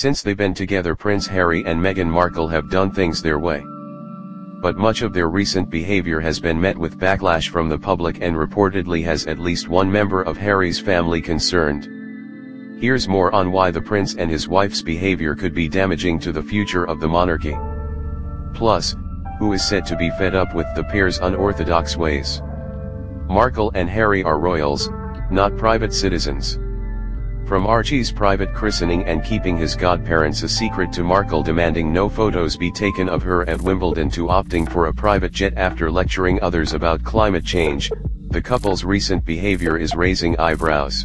Since they've been together, Prince Harry and Meghan Markle have done things their way. But much of their recent behavior has been met with backlash from the public, and reportedly has at least one member of Harry's family concerned. Here's more on why the prince and his wife's behavior could be damaging to the future of the monarchy. Plus, who is said to be fed up with the pair's unorthodox ways? Markle and Harry are royals, not private citizens. From Archie's private christening and keeping his godparents a secret, to Markle demanding no photos be taken of her at Wimbledon, to opting for a private jet after lecturing others about climate change, the couple's recent behavior is raising eyebrows.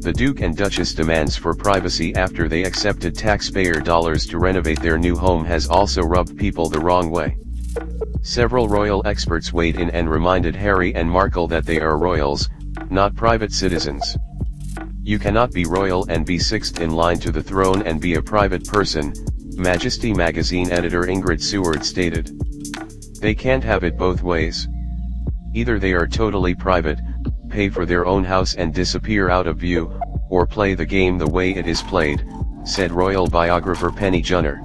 The Duke and Duchess' demands for privacy after they accepted taxpayer dollars to renovate their new home has also rubbed people the wrong way. Several royal experts weighed in and reminded Harry and Markle that they are royals, not private citizens. You cannot be royal and be sixth in line to the throne and be a private person, Majesty magazine editor Ingrid Seward stated. They can't have it both ways. Either they are totally private, pay for their own house and disappear out of view, or play the game the way it is played, said royal biographer Penny Junor.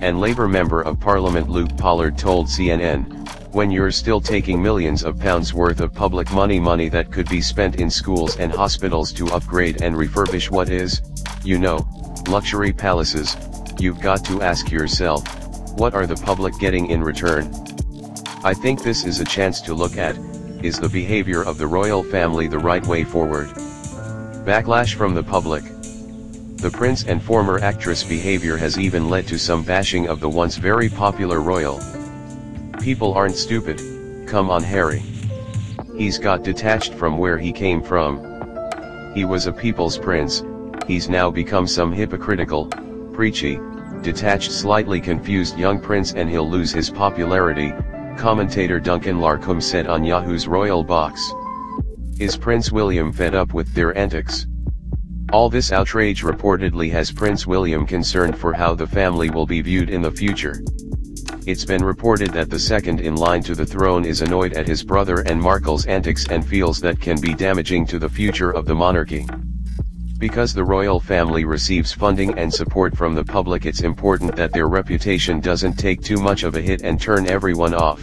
And Labour Member of Parliament Luke Pollard told CNN, "When you're still taking millions of pounds worth of public money that could be spent in schools and hospitals to upgrade and refurbish what is, you know, luxury palaces, you've got to ask yourself, what are the public getting in return?" I think this is a chance to look at, is the behavior of the royal family the right way forward? Backlash from the public. The prince and former actress' behavior has even led to some bashing of the once very popular royal. People aren't stupid, come on Harry. He's got detached from where he came from. He was a people's prince, he's now become some hypocritical, preachy, detached, slightly confused young prince, and he'll lose his popularity, commentator Duncan Larcombe said on Yahoo's Royal Box. Is Prince William fed up with their antics? All this outrage reportedly has Prince William concerned for how the family will be viewed in the future. It's been reported that the second in line to the throne is annoyed at his brother and Markle's antics and feels that can be damaging to the future of the monarchy. Because the royal family receives funding and support from the public, it's important that their reputation doesn't take too much of a hit and turn everyone off.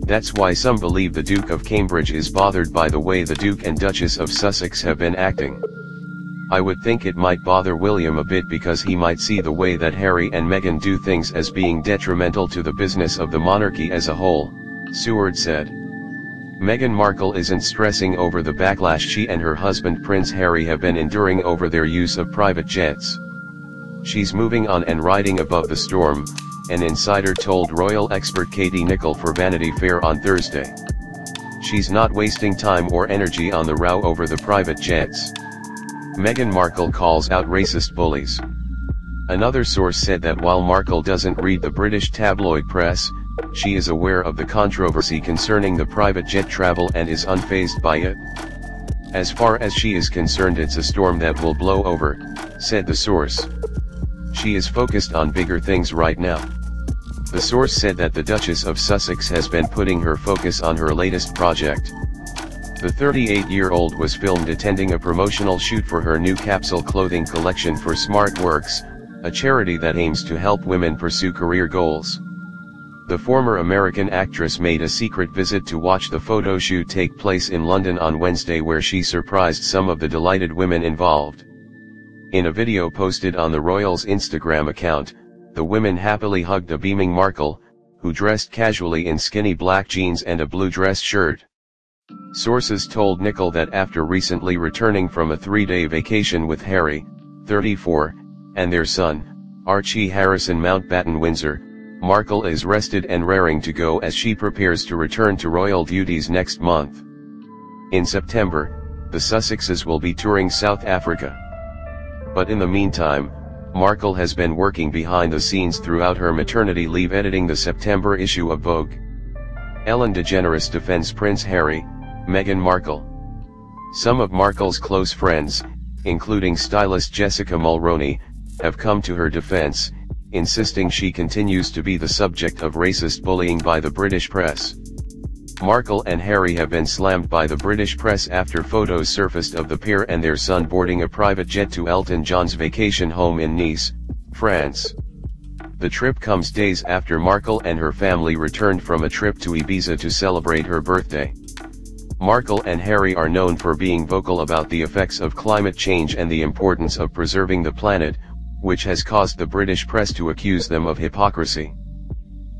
That's why some believe the Duke of Cambridge is bothered by the way the Duke and Duchess of Sussex have been acting. I would think it might bother William a bit because he might see the way that Harry and Meghan do things as being detrimental to the business of the monarchy as a whole, Seward said. Meghan Markle isn't stressing over the backlash she and her husband Prince Harry have been enduring over their use of private jets. She's moving on and riding above the storm, an insider told royal expert Katie Nicholl for Vanity Fair on Thursday. She's not wasting time or energy on the row over the private jets. Meghan Markle calls out racist bullies. Another source said that while Markle doesn't read the British tabloid press, she is aware of the controversy concerning the private jet travel and is unfazed by it. As far as she is concerned, it's a storm that will blow over, said the source. She is focused on bigger things right now. The source said that the Duchess of Sussex has been putting her focus on her latest project. The 38-year-old was filmed attending a promotional shoot for her new capsule clothing collection for Smart Works, a charity that aims to help women pursue career goals. The former American actress made a secret visit to watch the photo shoot take place in London on Wednesday, where she surprised some of the delighted women involved. In a video posted on the royal's Instagram account, the women happily hugged a beaming Markle, who dressed casually in skinny black jeans and a blue dress shirt. Sources told Nicholl that after recently returning from a three-day vacation with Harry, 34, and their son, Archie Harrison Mountbatten-Windsor, Markle is rested and raring to go as she prepares to return to royal duties next month. In September, the Sussexes will be touring South Africa. But in the meantime, Markle has been working behind the scenes throughout her maternity leave, editing the September issue of Vogue. Ellen DeGeneres defends Prince Harry, Meghan Markle. Some of Markle's close friends, including stylist Jessica Mulroney, have come to her defense, insisting she continues to be the subject of racist bullying by the British press. Markle and Harry have been slammed by the British press after photos surfaced of the pair and their son boarding a private jet to Elton John's vacation home in Nice, France. The trip comes days after Markle and her family returned from a trip to Ibiza to celebrate her birthday. Markle and Harry are known for being vocal about the effects of climate change and the importance of preserving the planet, which has caused the British press to accuse them of hypocrisy.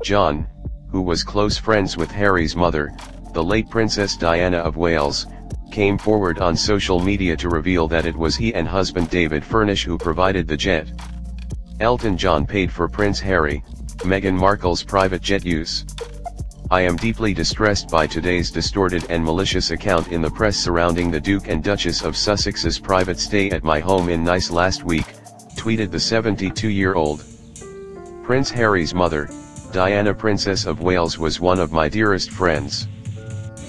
John, who was close friends with Harry's mother, the late Princess Diana of Wales, came forward on social media to reveal that it was he and husband David Furnish who provided the jet. Elton John paid for Prince Harry, Meghan Markle's private jet use. I am deeply distressed by today's distorted and malicious account in the press surrounding the Duke and Duchess of Sussex's private stay at my home in Nice last week, tweeted the 72-year-old. Prince Harry's mother, Diana Princess of Wales, was one of my dearest friends.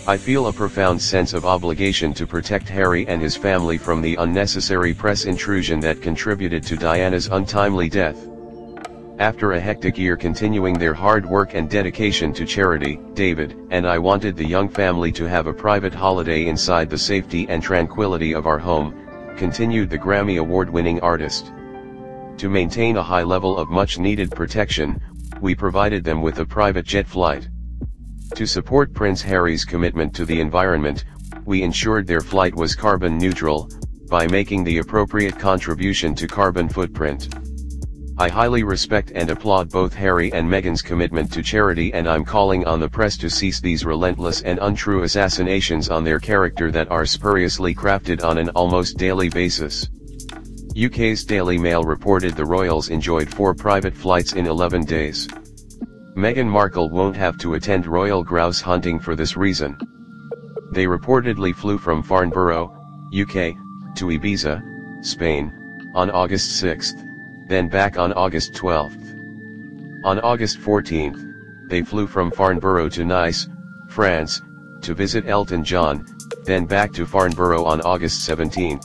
I feel a profound sense of obligation to protect Harry and his family from the unnecessary press intrusion that contributed to Diana's untimely death. After a hectic year continuing their hard work and dedication to charity, David and I wanted the young family to have a private holiday inside the safety and tranquility of our home, continued the Grammy Award-winning artist. To maintain a high level of much-needed protection, we provided them with a private jet flight. To support Prince Harry's commitment to the environment, we ensured their flight was carbon neutral, by making the appropriate contribution to carbon footprint. I highly respect and applaud both Harry and Meghan's commitment to charity, and I'm calling on the press to cease these relentless and untrue assassinations on their character that are spuriously crafted on an almost daily basis. UK's Daily Mail reported the royals enjoyed 4 private flights in 11 days. Meghan Markle won't have to attend royal grouse hunting for this reason. They reportedly flew from Farnborough, UK, to Ibiza, Spain, on August 6, then back on August 12. On August 14, they flew from Farnborough to Nice, France, to visit Elton John, then back to Farnborough on August 17.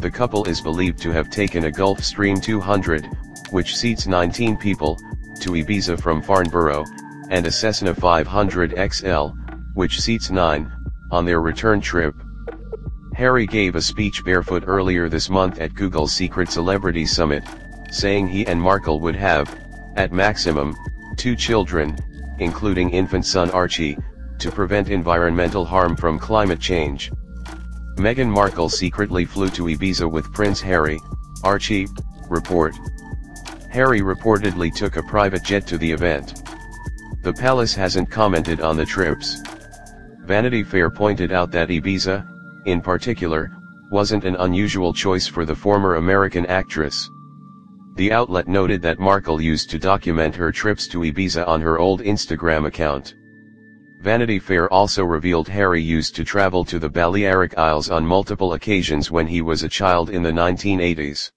The couple is believed to have taken a Gulfstream 200, which seats 19 people, to Ibiza from Farnborough, and a Cessna 500 XL, which seats 9, on their return trip. Harry gave a speech barefoot earlier this month at Google's Secret Celebrity Summit, saying he and Markle would have, at maximum, 2 children, including infant son Archie, to prevent environmental harm from climate change. Meghan Markle secretly flew to Ibiza with Prince Harry, Archie, report. Harry reportedly took a private jet to the event. The palace hasn't commented on the trips. Vanity Fair pointed out that Ibiza, in particular, wasn't an unusual choice for the former American actress. The outlet noted that Markle used to document her trips to Ibiza on her old Instagram account. Vanity Fair also revealed Harry used to travel to the Balearic Isles on multiple occasions when he was a child in the 1980s.